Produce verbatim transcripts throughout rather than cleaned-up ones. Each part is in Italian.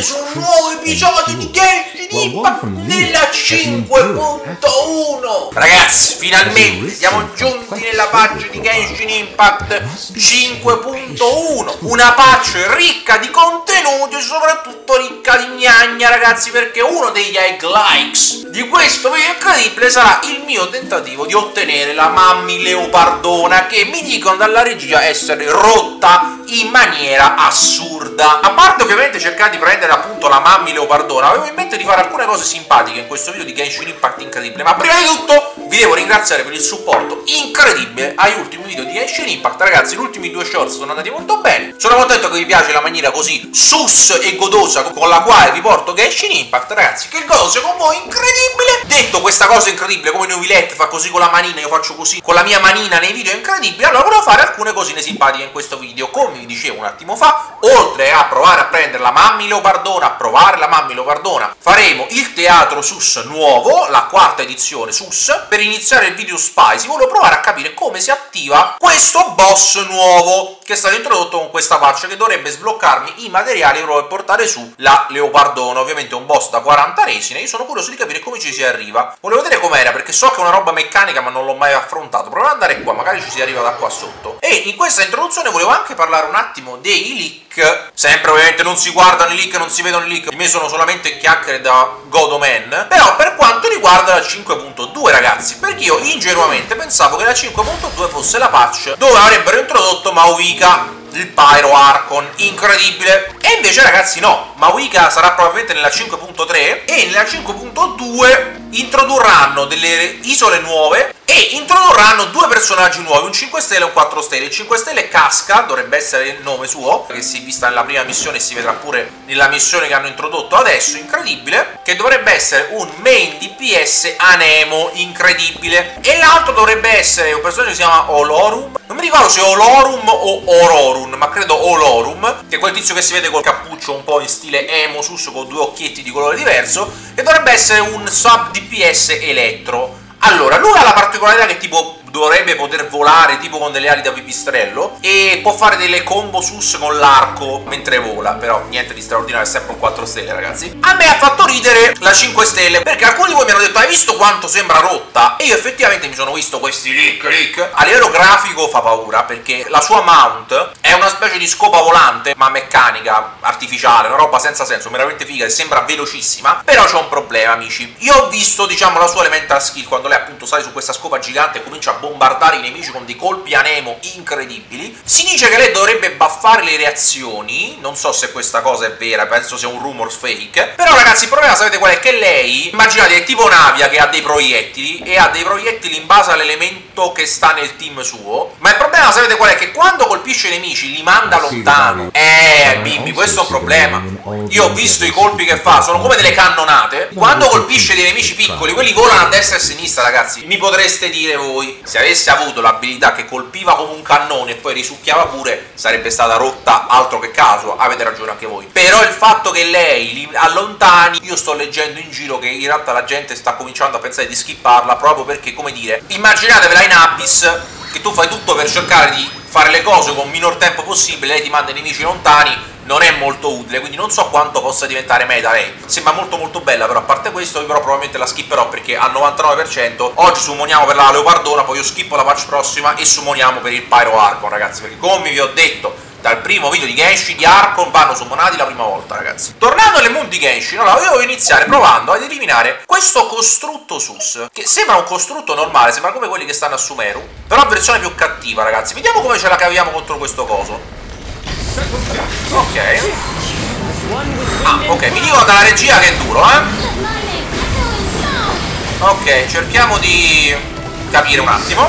Su un nuovo episodio di Genshin Impact nella cinque punto uno. Ragazzi, finalmente siamo giunti nella patch di Genshin Impact cinque punto uno, una patch ricca di contenuti e soprattutto ricca di gnagna, ragazzi, perché uno degli egg likes di questo video incredibile sarà il mio tentativo di ottenere la Mammi Leopardona, che mi dicono dalla regia essere rotta in maniera assurda. A parte ovviamente cercare di prendere appunto la Mammi Leopardona, avevo in mente di fare alcune cose simpatiche in questo video di Genshin Impact incredibile, ma prima di tutto vi devo ringraziare per il supporto incredibile agli ultimi video di Genshin Impact. Ragazzi, gli ultimi due shorts sono andati molto bene, sono contento che vi piace la maniera così sus e godosa con la quale vi porto Genshin Impact. Ragazzi, che gozo con voi incredibile! Detto questa cosa incredibile, come Neuvillette fa così con la manina, io faccio così con la mia manina nei video incredibili, allora volevo fare alcune cosine simpatiche in questo video. Come vi dicevo un attimo fa, oltre a provare a prendere la Mammi Leopardona, a provare la Mammi Leopardona, faremo il teatro sus nuovo, la quarta edizione sus. Per iniziare il video spicy volevo provare a capire come si attiva questo boss nuovo che è stato introdotto con questa patch, che dovrebbe sbloccarmi i materiali per portare su la Leopardona. Ovviamente è un boss da quaranta resine, io sono curioso di capire come ci si arriva. Volevo vedere com'era, perché so che è una roba meccanica ma non l'ho mai affrontato. Proviamo ad andare qua, magari ci si arriva da qua sotto. E in questa introduzione volevo anche parlare un attimo dei leak. Sempre ovviamente non si guardano i leak, non si vedono i leak, di me sono solamente chiacchiere da Godoman. Però per quanto riguarda la cinque punto due, ragazzi, perché io ingenuamente pensavo che la cinque punto due fosse la patch dove avrebbero introdotto Mawika, il Pyro Archon, incredibile. E invece, ragazzi, no, Mawika sarà probabilmente nella cinque punto tre e nella cinque punto due introdurranno delle isole nuove e introdurranno due personaggi nuovi, un cinque stelle e un quattro stelle. Il cinque stelle Casca, dovrebbe essere il nome suo, che si è vista nella prima missione e si vedrà pure nella missione che hanno introdotto adesso, incredibile, che dovrebbe essere un main D P S anemo, incredibile. E l'altro dovrebbe essere un personaggio che si chiama Olorum, non mi ricordo se Olorum o Ororun, ma credo Olorum, che è quel tizio che si vede col cappuccio un po' in stile emo sus con due occhietti di colore diverso, che dovrebbe essere un sub D P S elettro. Allora, lui ha la particolarità che tipo dovrebbe poter volare tipo con delle ali da pipistrello e può fare delle combo sus con l'arco mentre vola, però niente di straordinario, è sempre un quattro stelle, ragazzi. A me ha fatto ridere la cinque stelle, perché alcuni di voi mi hanno detto: hai visto quanto sembra rotta? E io effettivamente mi sono visto questi leak, leak. A livello grafico fa paura, perché la sua mount è una specie di scopa volante, ma meccanica, artificiale, una roba senza senso, veramente figa, sembra velocissima. Però c'è un problema, amici. Io ho visto, diciamo, la sua elemental skill, quando lei appunto sale su questa scopa gigante e comincia a bombardare i nemici con dei colpi a Nemo incredibili. Si dice che lei dovrebbe buffare le reazioni, non so se questa cosa è vera, penso sia un rumor fake. Però, ragazzi, il problema sapete qual è? Che lei, immaginate, è tipo Navia che ha dei proiettili, e ha dei proiettili in base all'elemento che sta nel team suo. Ma il problema sapete qual è? Che quando colpisce i nemici li manda lontano. Eh, bimbi, questo è un problema. Io ho visto i colpi che fa, sono come delle cannonate. Quando colpisce dei nemici piccoli, quelli volano a destra e a sinistra, ragazzi. Mi potreste dire voi, se avesse avuto l'abilità che colpiva come un cannone e poi risucchiava pure, sarebbe stata rotta altro che Casua. Avete ragione anche voi. Però il fatto che lei li allontani, io sto leggendo in giro che in realtà la gente sta cominciando a pensare di skipparla, proprio perché, come dire, immaginatevela in Abyss, che tu fai tutto per cercare di fare le cose con minor tempo possibile, lei ti manda i nemici lontani. Non è molto utile, quindi non so quanto possa diventare meta lei. Sembra molto molto bella, però a parte questo io però probabilmente la skipperò, perché al novantanove per cento oggi summoniamo per la Leopardona, poi io skippo la patch prossima e summoniamo per il Pyro Archon, ragazzi, perché come vi ho detto dal primo video di Genshin, gli Archon vanno summonati la prima volta, ragazzi. Tornando alle moon di Genshin, allora io devo iniziare provando ad eliminare questo costrutto sus, che sembra un costrutto normale, sembra come quelli che stanno a Sumeru, però versione più cattiva, ragazzi. Vediamo come ce la caviamo contro questo coso. Ok. Ah, ok, mi dicono dalla regia che è duro, eh. Ok, cerchiamo di capire un attimo.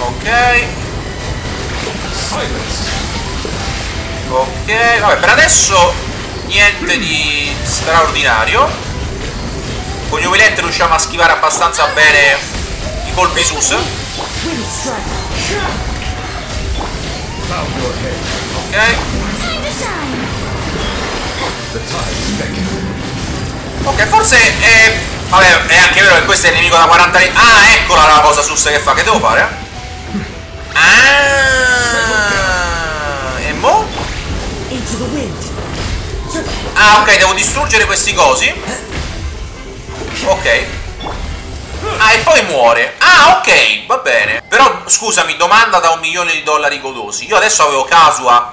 Ok. Ok, vabbè, per adesso niente di straordinario. Con gli Neuvillette riusciamo a schivare abbastanza bene i colpi sus. Ok. Ok, forse è... Vabbè, è anche vero che questo è il nemico da quaranta anni. Ah, eccola la cosa sussa che fa. Che devo fare? Eh? Ah, e mo? Ah, ok, devo distruggere questi cosi. Ok. Ah, e poi muore. Ah, ok, va bene. Però, scusami, domanda da un milione di dollari godosi. Io adesso avevo Casua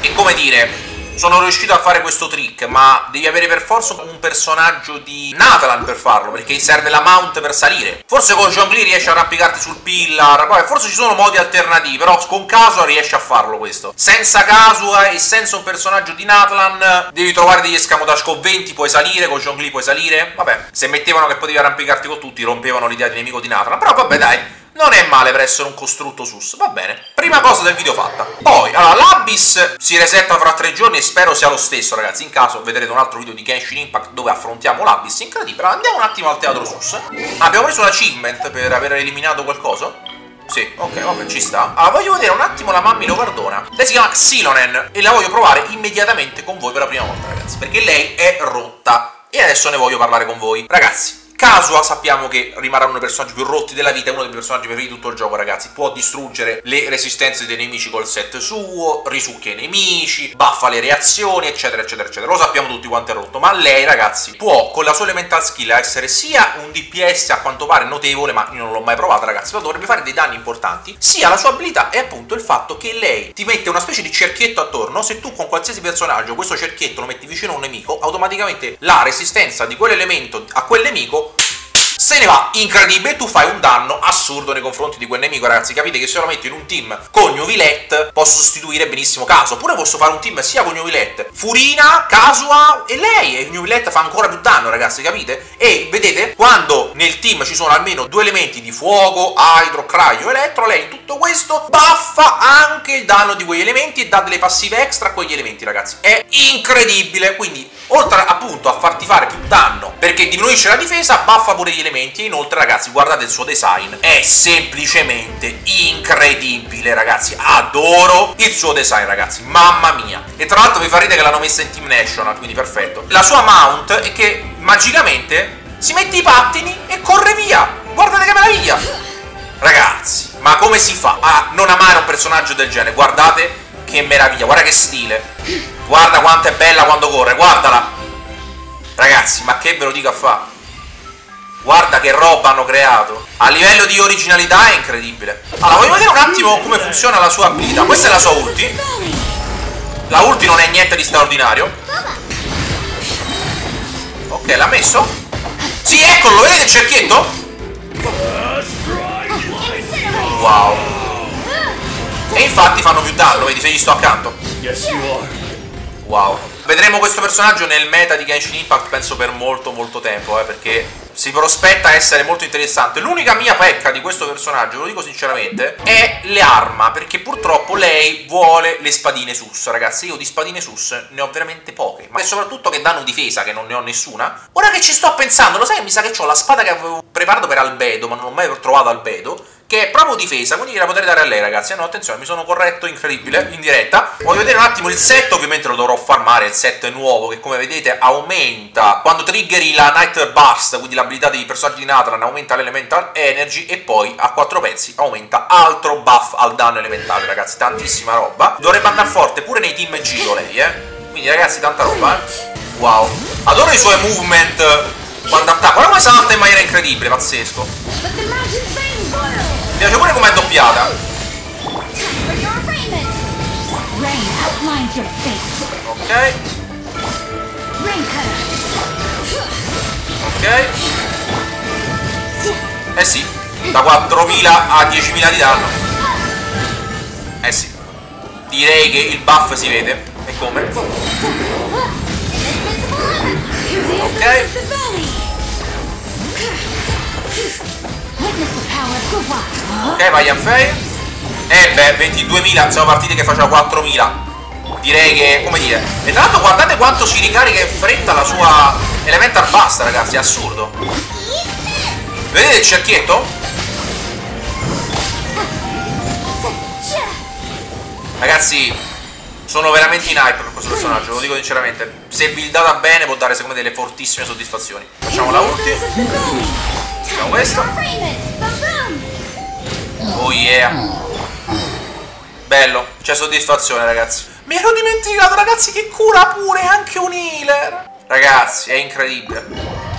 e, come dire, sono riuscito a fare questo trick, ma devi avere per forza un personaggio di Natlan per farlo, perché serve la mount per salire. Forse con Zhongli riesci a arrampicarti sul pillar, vabbè, forse ci sono modi alternativi, però con Casua riesci a farlo questo. Senza Casua e senza un personaggio di Natlan devi trovare degli escamotage. Con Venti puoi salire, con Zhongli puoi salire. Vabbè, se mettevano che potevi arrampicarti con tutti, rompevano l'idea di nemico di Natlan, però vabbè dai. Non è male per essere un costrutto sus, va bene. Prima cosa del video fatta. Poi, allora, l'Abyss si resetta fra tre giorni e spero sia lo stesso, ragazzi. In caso vedrete un altro video di Genshin Impact dove affrontiamo l'Abyss, incredibile. Allora, andiamo un attimo al teatro sus. Ah, abbiamo preso un achievement per aver eliminato qualcosa? Sì, ok, vabbè, ci sta. Allora, voglio vedere un attimo la Mammi Leopardona. Lei si chiama Xilonen e la voglio provare immediatamente con voi per la prima volta, ragazzi, perché lei è rotta e adesso ne voglio parlare con voi. Ragazzi, Casua sappiamo che rimarrà uno dei personaggi più rotti della vita, è uno dei personaggi preferiti di tutto il gioco, ragazzi. Può distruggere le resistenze dei nemici col set suo, risucchia i nemici, baffa le reazioni, eccetera, eccetera, eccetera. Lo sappiamo tutti quanto è rotto, ma lei, ragazzi, può con la sua elemental skill essere sia un D P S a quanto pare notevole, ma io non l'ho mai provato, ragazzi, ma dovrebbe fare dei danni importanti, sia la sua abilità è appunto il fatto che lei ti mette una specie di cerchietto attorno. Se tu con qualsiasi personaggio questo cerchietto lo metti vicino a un nemico, automaticamente la resistenza di quell'elemento a quel nemico se ne va, incredibile, tu fai un danno assurdo nei confronti di quel nemico, ragazzi. Capite che se lo metto in un team con Neuvillette posso sostituire benissimo Casua, oppure posso fare un team sia con Neuvillette, Furina, Casua e lei, e Neuvillette fa ancora più danno, ragazzi, capite? E vedete, quando nel team ci sono almeno due elementi di fuoco, aidro, craio, elettro, lei in tutto questo baffa anche il danno di quegli elementi e dà delle passive extra a quegli elementi, ragazzi. È incredibile, quindi oltre appunto a farti fare più danno perché diminuisce la difesa, baffa pure gli elementi. E inoltre, ragazzi, guardate il suo design, è semplicemente incredibile, ragazzi. Adoro il suo design, ragazzi, mamma mia. E tra l'altro vi fa ridere che l'hanno messa in Team National, quindi perfetto. La sua mount è che magicamente si mette i pattini e corre via. Guardate che meraviglia, ragazzi. Ma come si fa a non amare un personaggio del genere? Guardate che meraviglia, guarda che stile, guarda quanto è bella quando corre, guardala, ragazzi, ma che ve lo dico a fa'. Guarda che roba hanno creato. A livello di originalità è incredibile. Allora, voglio vedere un attimo come funziona la sua abilità. Questa è la sua ulti. La ulti non è niente di straordinario. Ok, l'ha messo? Sì, eccolo, vedete il cerchietto? Wow. E infatti fanno più danno, vedi, se gli sto accanto. Wow. Vedremo questo personaggio nel meta di Genshin Impact, penso per molto molto tempo, eh, perché si prospetta essere molto interessante. L'unica mia pecca di questo personaggio, ve lo dico sinceramente, è le arma, perché purtroppo lei vuole le spadine sus, ragazzi. Io di spadine sus ne ho veramente poche, ma soprattutto che danno difesa, che non ne ho nessuna. Ora che ci sto pensando, lo sai, mi sa che ho la spada che avevo preparato per Albedo, ma non ho mai trovato Albedo, che è proprio difesa, quindi la potrei dare a lei, ragazzi. No, attenzione, mi sono corretto, incredibile, in diretta. Voglio vedere un attimo il set, ovviamente lo dovrò farmare, il set nuovo, che come vedete aumenta quando triggeri la Night Burst, quindi la l'abilità dei personaggi di Natlan aumenta l'elemental energy e poi a quattro pezzi aumenta altro buff al danno elementale, ragazzi, tantissima roba. Dovrebbe andare forte pure nei team giro lei, eh. Quindi, ragazzi, tanta roba, eh. Wow. Adoro i suoi movement quando attacca. Guarda come salta in maniera incredibile, pazzesco. Mi piace pure com'è doppiata. Ok. Ok. Eh sì, da quattromila a diecimila di danno. Eh sì, direi che il buff si vede. E come? Ok. Ok, vai a fei. Eh beh, ventiduemila, siamo partiti che faceva quattromila. Direi che, come dire. E tra l'altro guardate quanto si ricarica in fretta la sua elemental basta, ragazzi, è assurdo. Vedete il cerchietto? Ragazzi, Sono veramente in hype per questo personaggio, lo dico sinceramente. Se buildata bene può dare secondo me delle fortissime soddisfazioni. Facciamo la ulti. Facciamo questo. Oh yeah. Bello, c'è soddisfazione ragazzi. Mi ero dimenticato ragazzi che cura pure anche un healer. Ragazzi, è incredibile.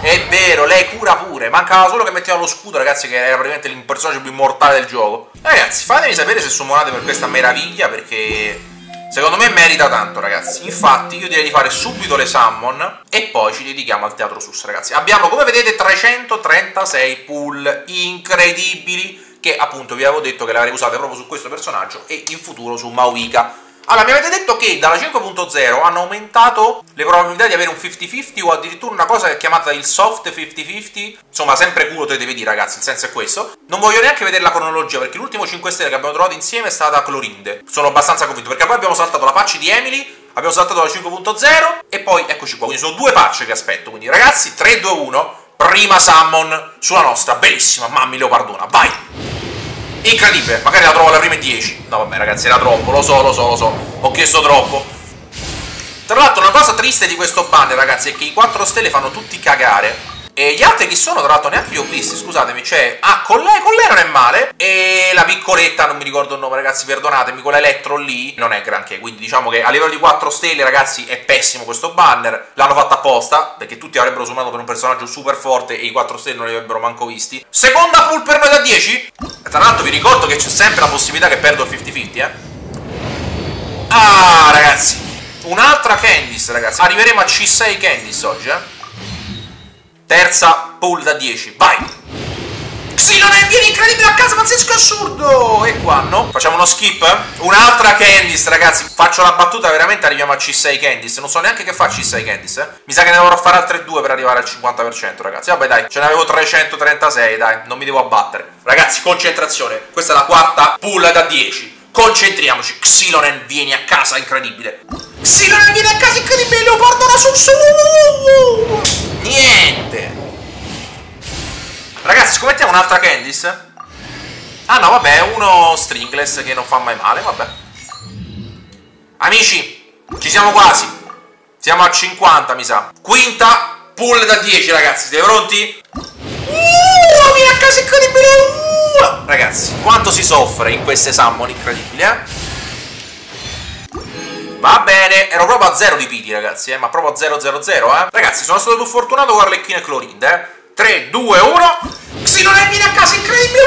È vero, lei cura pure. Mancava solo che metteva lo scudo ragazzi, che era praticamente il personaggio più immortale del gioco. Ragazzi, fatemi sapere se summonate per questa meraviglia, perché secondo me merita tanto ragazzi. Infatti io direi di fare subito le summon e poi ci dedichiamo al teatro sus ragazzi. Abbiamo come vedete trecentotrentasei pull incredibili, che appunto vi avevo detto che le avrei usate proprio su questo personaggio e in futuro su Mawika. Allora, mi avete detto che dalla cinque punto zero hanno aumentato le probabilità di avere un cinquanta cinquanta o addirittura una cosa chiamata il soft cinquanta cinquanta. Insomma, sempre culo te devi dire, ragazzi, il senso è questo. Non voglio neanche vedere la cronologia, perché l'ultimo cinque stelle che abbiamo trovato insieme è stata Clorinde. Sono abbastanza convinto, perché poi abbiamo saltato la patch di Emily, abbiamo saltato la cinque punto zero e poi eccoci qua. Quindi sono due patch che aspetto. Quindi, ragazzi, tre due uno, prima summon sulla nostra bellissima Mammi Leopardona. Vai! Incredibile, magari la trovo alla prima dieci. No vabbè ragazzi, era troppo, lo so, lo so, lo so. Ho chiesto troppo. Tra l'altro una cosa triste di questo banner ragazzi è che i quattro stelle fanno tutti cagare. E gli altri chi sono? Tra l'altro neanche io ho visti, scusatemi. Cioè, ah, con lei, con lei non è male. E la piccoletta, non mi ricordo il nome ragazzi, perdonatemi, con l'elettro lì non è granché. Quindi diciamo che a livello di quattro stelle ragazzi è pessimo questo banner. L'hanno fatto apposta, perché tutti avrebbero summato per un personaggio super forte e i quattro stelle non li avrebbero manco visti. Seconda pull per noi da dieci. Tra l'altro vi ricordo che c'è sempre la possibilità che perdo il cinquanta cinquanta, eh. Ah, ragazzi, un'altra Candice ragazzi. Arriveremo a C sei Candice oggi, eh. Terza pull da dieci, vai! Xilonen viene incredibile a casa, pazzesco, assurdo! E qua, no? Facciamo uno skip? Eh? Un'altra Candice, ragazzi. Faccio la battuta, veramente arriviamo a C sei Candice. Non so neanche che fa C sei Candice, eh? Mi sa che ne dovrò fare altre due per arrivare al cinquanta per cento, ragazzi. Vabbè, dai, ce ne avevo trecentotrentasei, dai. Non mi devo abbattere. Ragazzi, concentrazione. Questa è la quarta pull da dieci. Concentriamoci. Xilonen viene a casa, incredibile. Xilonen viene a casa, incredibile. Leopardona sul su. Niente. Ragazzi, scommettiamo un'altra Candice. Ah no, vabbè, uno stringless che non fa mai male, vabbè. Amici, ci siamo quasi. Siamo a cinquanta, mi sa. Quinta pull da dieci, ragazzi. Siete pronti? Uh, vieni a casa incredibile. Uh. Ragazzi, quanto si soffre in queste summon incredibili, eh? Va bene, ero proprio a zero di piti ragazzi, eh, ma proprio a zero zero zero, eh. Ragazzi, sono stato più fortunato con Arlecchino e Clorinde, eh. tre, due, uno. Xilonen viene a casa, incredibile.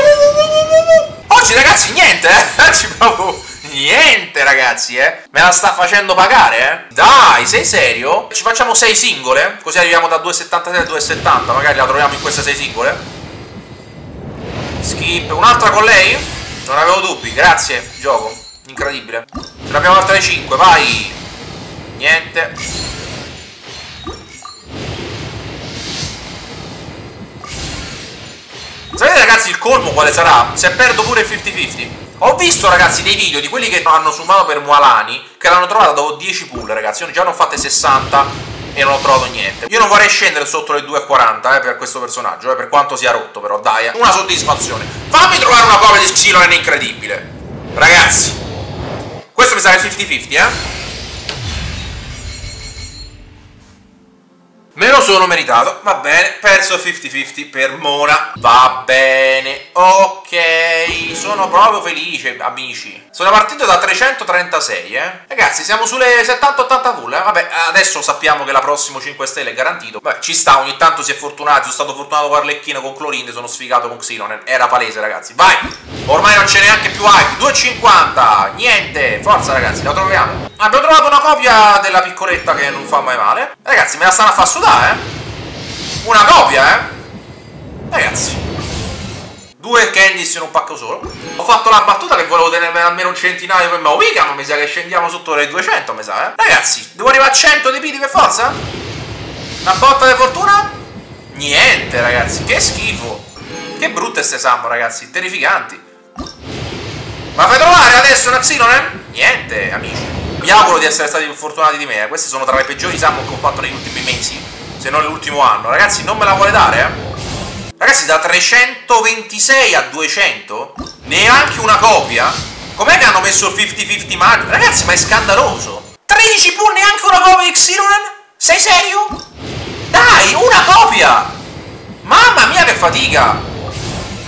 Oggi ragazzi niente, eh. Oggi proprio niente ragazzi, eh. Me la sta facendo pagare, eh. Dai, sei serio? Ci facciamo sei singole, così arriviamo da due settantasei a due settanta, magari la troviamo in queste sei singole. Skip, un'altra con lei? Non avevo dubbi, grazie, gioco. Incredibile. Ce l'abbiamo fatta alle cinque, vai! Niente. Sapete ragazzi il colmo quale sarà? Se perdo pure il cinquanta cinquanta. Ho visto ragazzi dei video di quelli che hanno summato per Mualani, che l'hanno trovata dopo dieci pull ragazzi. Io già ne ho fatte sessanta e non ho trovato niente. Io non vorrei scendere sotto le due e quaranta, eh, per questo personaggio, eh, per quanto sia rotto però, dai. Una soddisfazione. Fammi trovare una copia di Xilonen incredibile. Ragazzi, questo mi sa che è cinquanta cinquanta, eh? Me lo sono meritato, va bene, perso cinquanta cinquanta per Mona. Va bene, ok, sono proprio felice, amici. Sono partito da trecentotrentasei, eh? Ragazzi, siamo sulle settanta ottanta pull, eh? Vabbè, adesso sappiamo che la prossima cinque stelle è garantito. Beh, ci sta, ogni tanto si è fortunati, sono stato fortunato con Arlecchino, con Clorinde, sono sfigato con Xilonen. Era palese, ragazzi, vai! Ormai non c'è neanche più hype, due e cinquanta, niente, forza ragazzi, la troviamo. Abbiamo trovato una copia della piccoletta che non fa mai male. Ragazzi, me la stanno a far sudare, eh? Una copia, eh? Ragazzi, due Candice in un pacco solo. Ho fatto la battuta che volevo tenermi almeno un centinaio per Mawika, ma mi sa che scendiamo sotto le duecento, mi sa, eh? Ragazzi, devo arrivare a cento dei piti per forza? Una botta di fortuna? Niente, ragazzi, che schifo. Che brutte ste summon, ragazzi, terrificanti. Ma fai trovare adesso una Xilonen? Niente, amici. Mi auguro di essere stati più fortunati di me, eh. Queste sono tra le peggiori summon che ho fatto negli ultimi mesi, se non l'ultimo anno. Ragazzi, non me la vuole dare, eh. Ragazzi, da trecentoventisei a duecento, neanche una copia. Com'è che hanno messo cinquanta cinquanta magico? Ragazzi, ma è scandaloso! tredici punti, anche una copia di Xilonen? Sei serio? Dai, una copia! Mamma mia che fatica!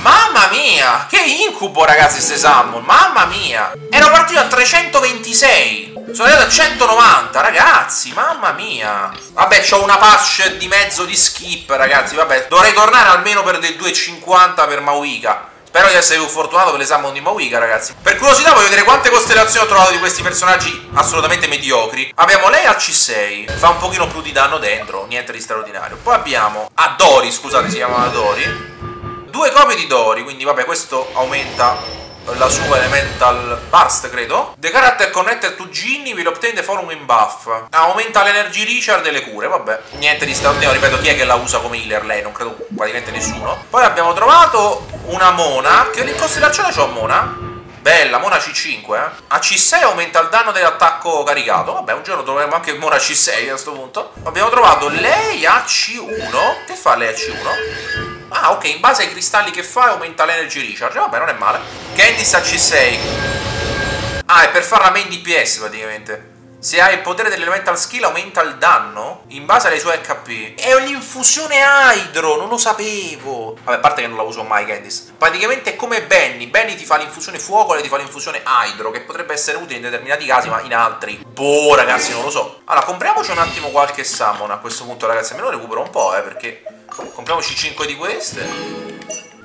Mamma mia! Che incubo, ragazzi, ste Sammon! Mamma mia! Ero partito a trecentoventisei! Sono arrivato a centonovanta, ragazzi, mamma mia. Vabbè, c'ho una patch di mezzo di skip, ragazzi, vabbè. Dovrei tornare almeno per del due e cinquanta per Mawika. Spero di essere più fortunato per le summon di Mawika, ragazzi. Per curiosità voglio vedere quante costellazioni ho trovato di questi personaggi assolutamente mediocri. Abbiamo lei al C sei, fa un pochino più di danno dentro, niente di straordinario. Poi abbiamo a Dori, scusate, si chiama Dori. Due copie di Dori, quindi vabbè, questo aumenta la sua elemental burst, credo. The character connected to Ginny will obtain the following buff. Ah, aumenta l'energy recharge delle cure, vabbè. Niente di straordinario, ripeto, chi è che la usa come healer lei? Non credo praticamente nessuno. Poi abbiamo trovato una Mona, che l'incostellazione c'ho Mona. Bella, Mona C cinque, eh. A C sei aumenta il danno dell'attacco caricato. Vabbè, un giorno troveremo anche Mona C sei a questo punto. Abbiamo trovato lei a C uno. Che fa lei a C uno? Ah, ok, in base ai cristalli che fa aumenta l'energy recharge. Vabbè, non è male. Candice a C sei. Ah, è per farla main D P S praticamente. Se ha il potere dell'elemental skill aumenta il danno in base alle sue H P. È un'infusione Hydro, non lo sapevo. Vabbè, a parte che non la uso mai Candice. Praticamente è come Benny. Benny ti fa l'infusione fuoco, lei ti fa l'infusione Hydro, che potrebbe essere utile in determinati casi, ma in altri boh, ragazzi, non lo so. Allora, compriamoci un attimo qualche summon a questo punto, ragazzi. Almeno recupero un po', eh, perché... compriamoci cinque di queste.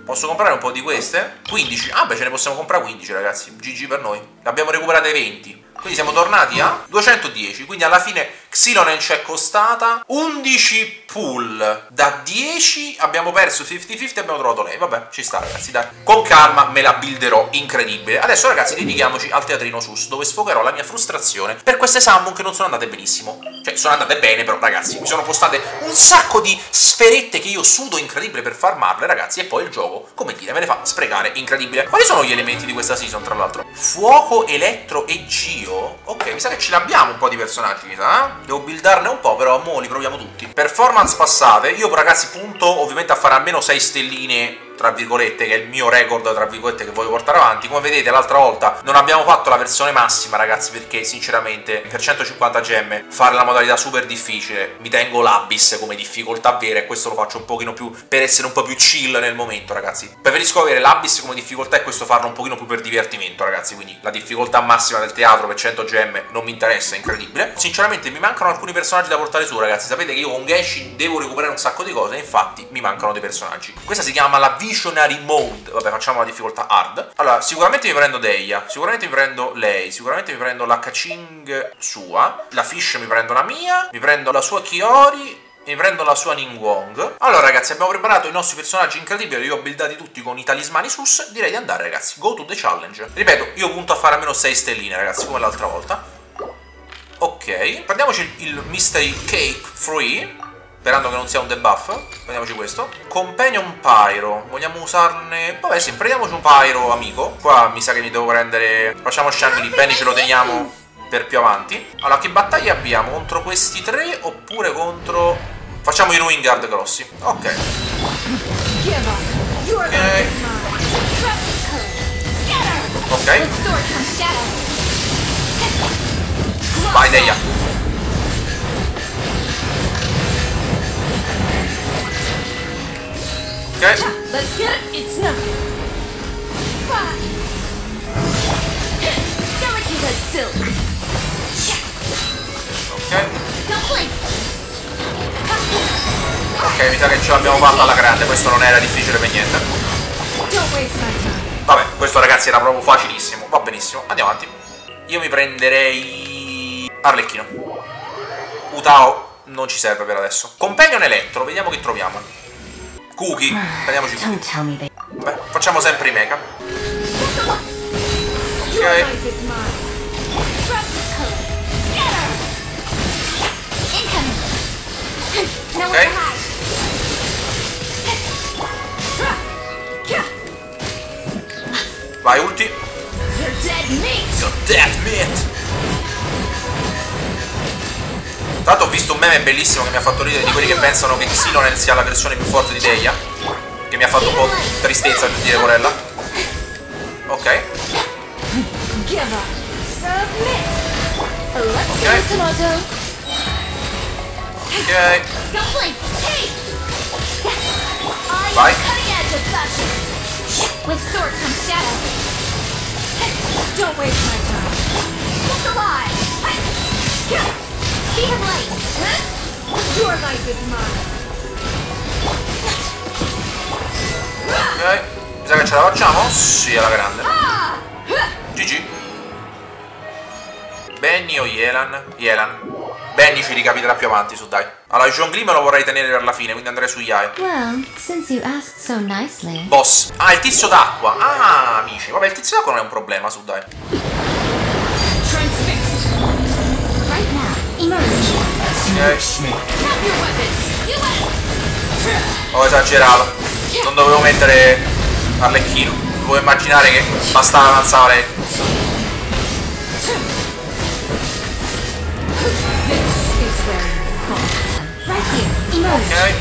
Posso comprare un po' di queste? quindici. Ah beh, ce ne possiamo comprare quindici, ragazzi. G G per noi. Ne abbiamo recuperate venti. Quindi siamo tornati a duecentodieci. Quindi alla fine Xilonen ci è costata undici pull. Da dieci abbiamo perso cinquanta cinquanta e abbiamo trovato lei. Vabbè, ci sta, ragazzi, dai. Con calma me la builderò, incredibile. Adesso, ragazzi, dedichiamoci al teatrino sus, dove sfogherò la mia frustrazione per queste summon che non sono andate benissimo. Cioè, sono andate bene, però, ragazzi, mi sono postate un sacco di sferette che io sudo incredibile per farmarle, ragazzi. E poi il gioco, come dire, me le fa sprecare, incredibile. Quali sono gli elementi di questa season, tra l'altro? Fuoco, elettro e giro. Ok, mi sa che ce l'abbiamo un po' di personaggi, mi sa, eh? Devo buildarne un po', però mo li proviamo tutti. Performance passate. Io, ragazzi, punto ovviamente a fare almeno sei stelline, tra virgolette, che è il mio record, tra virgolette, che voglio portare avanti. Come vedete, l'altra volta non abbiamo fatto la versione massima, ragazzi, perché sinceramente per centocinquanta gemme fare la modalità super difficile mi tengo l'Abyss come difficoltà vera, e questo lo faccio un pochino più per essere un po' più chill nel momento, ragazzi. Preferisco avere l'Abyss come difficoltà e questo farlo un pochino più per divertimento, ragazzi. Quindi la difficoltà massima del teatro per cento gemme non mi interessa, è incredibile. Sinceramente mi mancano alcuni personaggi da portare su, ragazzi. Sapete che io con Genshin devo recuperare un sacco di cose, e infatti mi mancano dei personaggi. Questa si chiama la Visionary Mode. Vabbè, facciamo la difficoltà hard. Allora, sicuramente mi prendo Deia, sicuramente mi prendo lei, sicuramente mi prendo la Kaching sua, la Fish mi prendo la mia, mi prendo la sua Chiori, mi prendo la sua Ningguang. Allora, ragazzi, abbiamo preparato i nostri personaggi incredibili, li ho buildati tutti con i talismani sus. Direi di andare, ragazzi, go to the challenge. Ripeto, io punto a fare almeno sei stelline, ragazzi, come l'altra volta. Ok, prendiamoci il Mystery Cake Free, sperando che non sia un debuff. Prendiamoci questo Companion Pyro. Vogliamo usarne... vabbè, sì, prendiamoci un Pyro amico. Qua mi sa che mi devo prendere... facciamo Zhongli, Benny ce lo teniamo per più avanti. Allora, che battaglie abbiamo? Contro questi tre oppure contro... facciamo i Wingard grossi. Ok, ok, ok. Vai, Deia. Ok. Ok, mi sa che ce l'abbiamo fatta alla grande. Questo non era difficile per niente. Vabbè, questo, ragazzi, era proprio facilissimo. Va benissimo, andiamo avanti. Io mi prenderei Arlecchino. Hu Tao non ci serve per adesso. Companion elettro, vediamo che troviamo. Cookie, prendiamoci Cookie. Beh, facciamo sempre i mecha. Ok. Ok. Vai, ulti. You're dead meat. Tanto ho visto un meme bellissimo che mi ha fatto ridere, di quelli che pensano che Xilonen sia la versione più forte di Deia, che mi ha fatto un po' tristezza, per dire, Morella. Ok. Give up. Submit. Let's see what the motto. Okay. Complete. Hey. I am cutting edge of fashion. With sword comes shadow. Don't waste my time. Look alive. Speed of light. Your life is mine. Ok. Mi sa che ce la facciamo? Sì, alla grande. gi gi. Benny o Yelan? Yelan. Benny ci ricapiterà più avanti, su dai. Allora, il Zhongli me lo vorrei tenere per la fine, quindi andrei su Yai. Well, since you asked so nicely. Boss. Ah, il tizio d'acqua. Ah, amici. Vabbè, il tizio d'acqua non è un problema, su dai. Right now, emerge. Okay. Ho esagerato. Non dovevo mettere Arlecchino. Dovevo immaginare che bastava avanzare. Okay.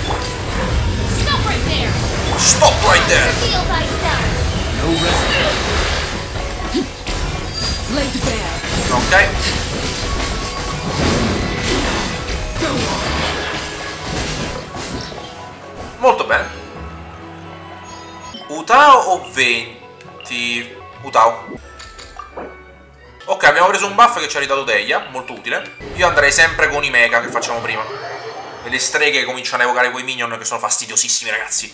Stop right there. Stop right there. No rest. Okay. Molto bene. Hu Tao o Venti? Hu Tao. Ok, abbiamo preso un buff che ci ha ridato Deia, molto utile. Io andrei sempre con i mega che facciamo prima. E le streghe cominciano a evocare quei minion che sono fastidiosissimi, ragazzi.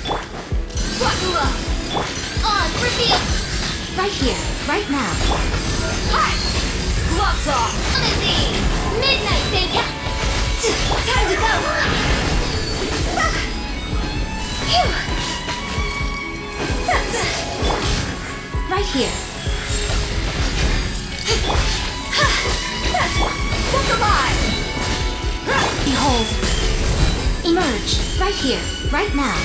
Behold. Emerge, right here, right now.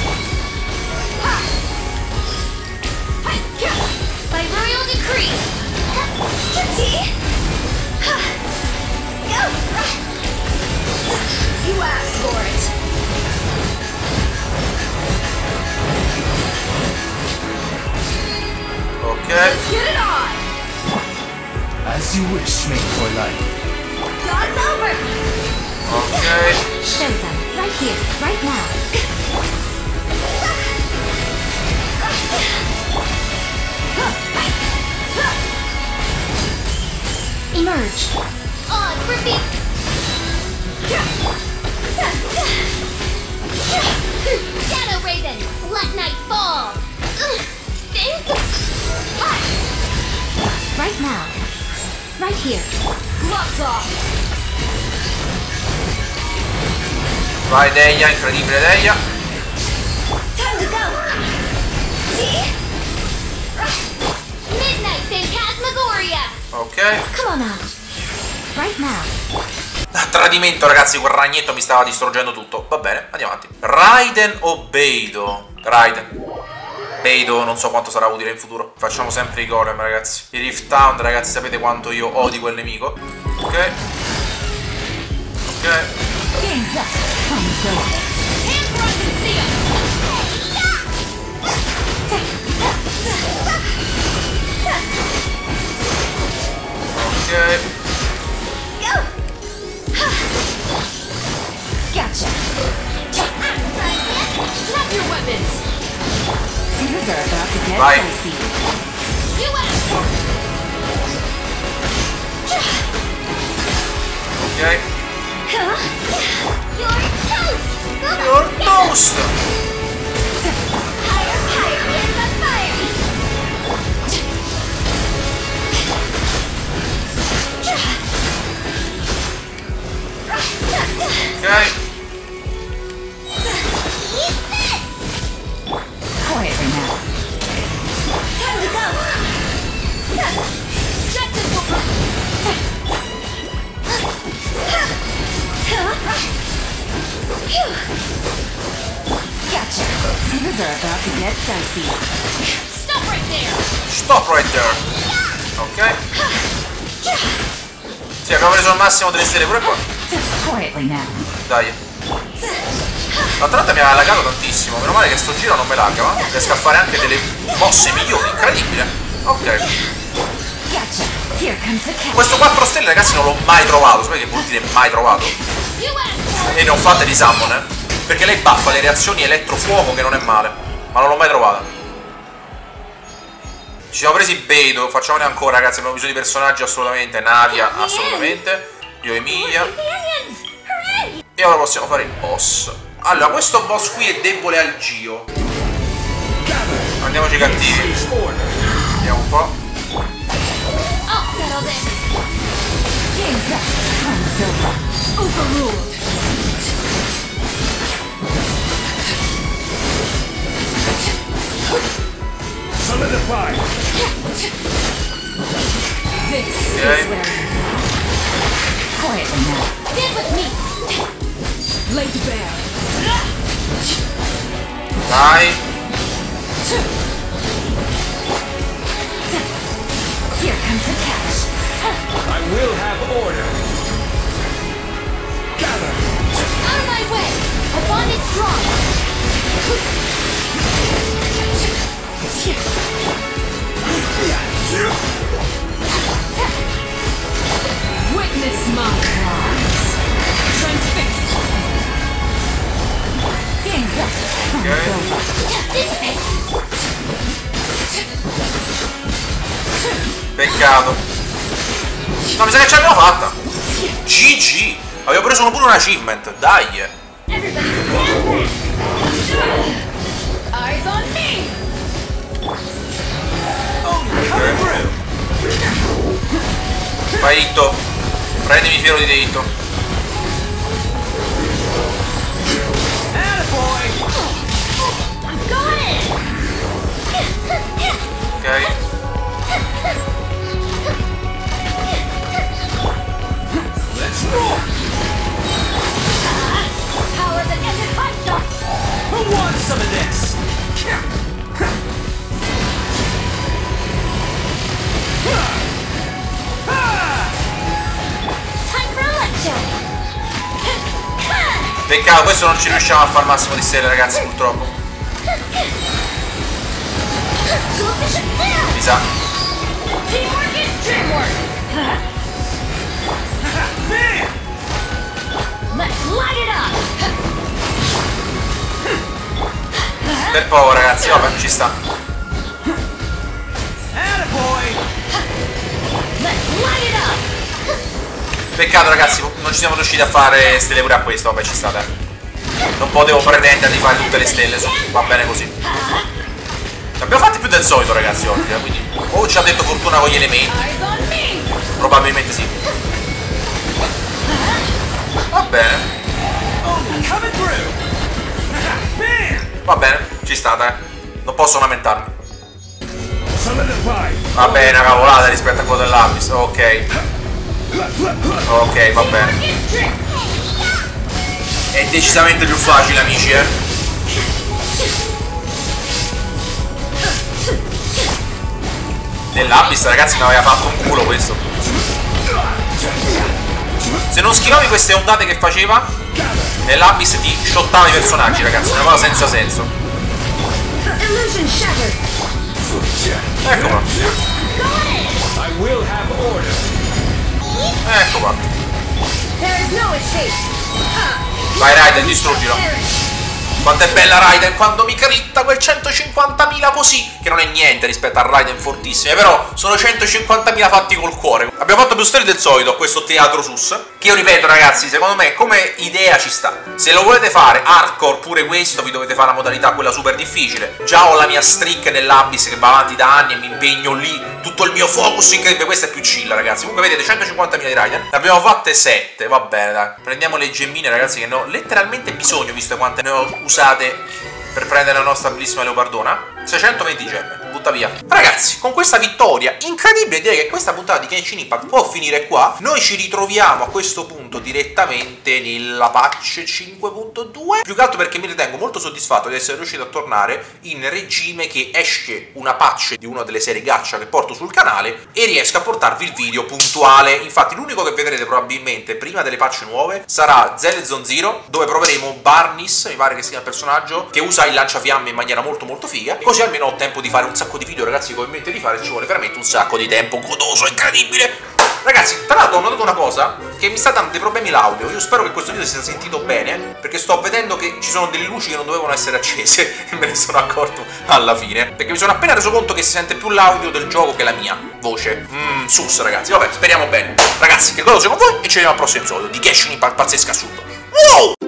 By royal decree. You asked for it. Okay. Let's get it on. As you wish, make for life. God's over. Okay. Show them. Right here, right now. Emerge. On repeat. Shadow Raven, let night fall. Right now. Right here. Locked off. Vai Deia, incredibile Deia. Ok. A tradimento ragazzi, quel ragnetto mi stava distruggendo tutto. Va bene, andiamo avanti. Raiden o Beidou? Raiden. Beidou non so quanto sarà utile in futuro. Facciamo sempre i golem ragazzi. I Rift Town ragazzi, sapete quanto io odi quel nemico. Ok. Ok. Ok. Gotcha. Drop your weapons. Things are about to get spicy. You asked. Okay. Huh? You're toast! You're toast! Higher, higher in the fire! Okay. Eat this! Quietly now. Time to go! Justice will come! Gotcha. Things are about to get dicey. Stop right there. Stop right there. Ok. Sì, abbiamo preso il massimo delle stelle pure qua. Dai. L'altra volta mi ha laggato tantissimo. Meno male che sto giro non me lagga, ma riesco a fare anche delle mosse migliori, incredibile. Ok. Gotcha. Questo quattro stelle, ragazzi, non l'ho mai trovato. Sapete che vuol dire mai trovato? E ne ho fatte di summon, eh? Perché lei baffa le reazioni elettrofuoco, che non è male. Ma non l'ho mai trovata. Ci siamo presi Beidou, facciamone ancora, ragazzi. Abbiamo bisogno di personaggi assolutamente. Navia, assolutamente. Io Emilia. E ora possiamo fare il boss. Allora, questo boss qui è debole al Gio. Andiamoci cattivi. Vediamo un po'. Ok. Dai. Here comes the catch. I will have order. Gather. Out of my way. A bond is strong. Witness my crimes. Transfixed. Game's up. This way. Peccato. No, mi sa che ce l'abbiamo fatta. G G. Avevo preso pure un achievement. Dai. Vai Itto. Prendimi fiero di Itto. Ok. Peccato, questo non ci riusciamo a far massimo di stelle, ragazzi, purtroppo. Mi sa. Per poco, ragazzi, vabbè, ci sta. Peccato, ragazzi, non ci siamo riusciti a fare stelle pure a questo, vabbè, ci sta, dai. Non potevo pretendere di fare tutte le stelle, va bene così. Ne abbiamo fatti più del solito, ragazzi, oggi, eh, quindi. O ci ha detto fortuna con gli elementi. Probabilmente sì. Va bene. Va bene, ci sta, dai. Non posso lamentarmi. Va bene, una cavolata rispetto a quello dell'Abyss. Ok. Ok, va bene. È decisamente più facile, amici, eh. Dell'Abyss, ragazzi, mi aveva fatto un culo questo. Se non schivavi queste ondate che faceva, nell'Abyss ti shottava i personaggi, ragazzi, una cosa senza senso. Ecco qua. Ecco qua. Vai Raiden, distruggilo. Quanto è bella Raiden quando mi critta quel centocinquantamila così. Che non è niente rispetto a Raiden fortissime, però sono centocinquantamila fatti col cuore. Abbiamo fatto più storie del solito a questo teatro sus, che io ripeto, ragazzi, secondo me come idea ci sta. Se lo volete fare hardcore pure questo, vi dovete fare la modalità quella super difficile. Già ho la mia streak nell'Abyss che va avanti da anni e mi impegno lì, tutto il mio focus incredibile. Questa è più chill, ragazzi. Comunque vedete, centocinquantamila di Raiden, ne abbiamo fatte sette, va bene, dai. Prendiamo le gemmine, ragazzi, che ne ho letteralmente bisogno, visto quante ne ho usate per prendere la nostra bellissima Leopardona. Seicentoventi gemme, butta via. Ragazzi, con questa vittoria incredibile, direi che questa puntata di Genshin Impact può finire qua. Noi ci ritroviamo a questo punto direttamente nella patch cinque punto due, più che altro perché mi ritengo molto soddisfatto di essere riuscito a tornare in regime che esce una patch di una delle serie gacha che porto sul canale e riesco a portarvi il video puntuale. Infatti l'unico che vedrete probabilmente prima delle patch nuove sarà Zone Zero, dove proveremo Barnis, mi pare che sia il personaggio che usa il lanciafiamme in maniera molto molto figa, così almeno ho tempo di fare un sacco sacco di video, ragazzi, che ho in mente di fare. Ci vuole veramente un sacco di tempo, godoso, incredibile. Ragazzi, tra l'altro ho notato una cosa, che mi sta dando dei problemi l'audio. Io spero che questo video sia sentito bene, perché sto vedendo che ci sono delle luci che non dovevano essere accese, e me ne sono accorto alla fine, perché mi sono appena reso conto che si sente più l'audio del gioco che la mia voce. Mmm, sus, ragazzi. Vabbè, speriamo bene. Ragazzi, che godoso con voi, e ci vediamo al prossimo episodio di Genshin Impact pazzesco assurdo. Wow!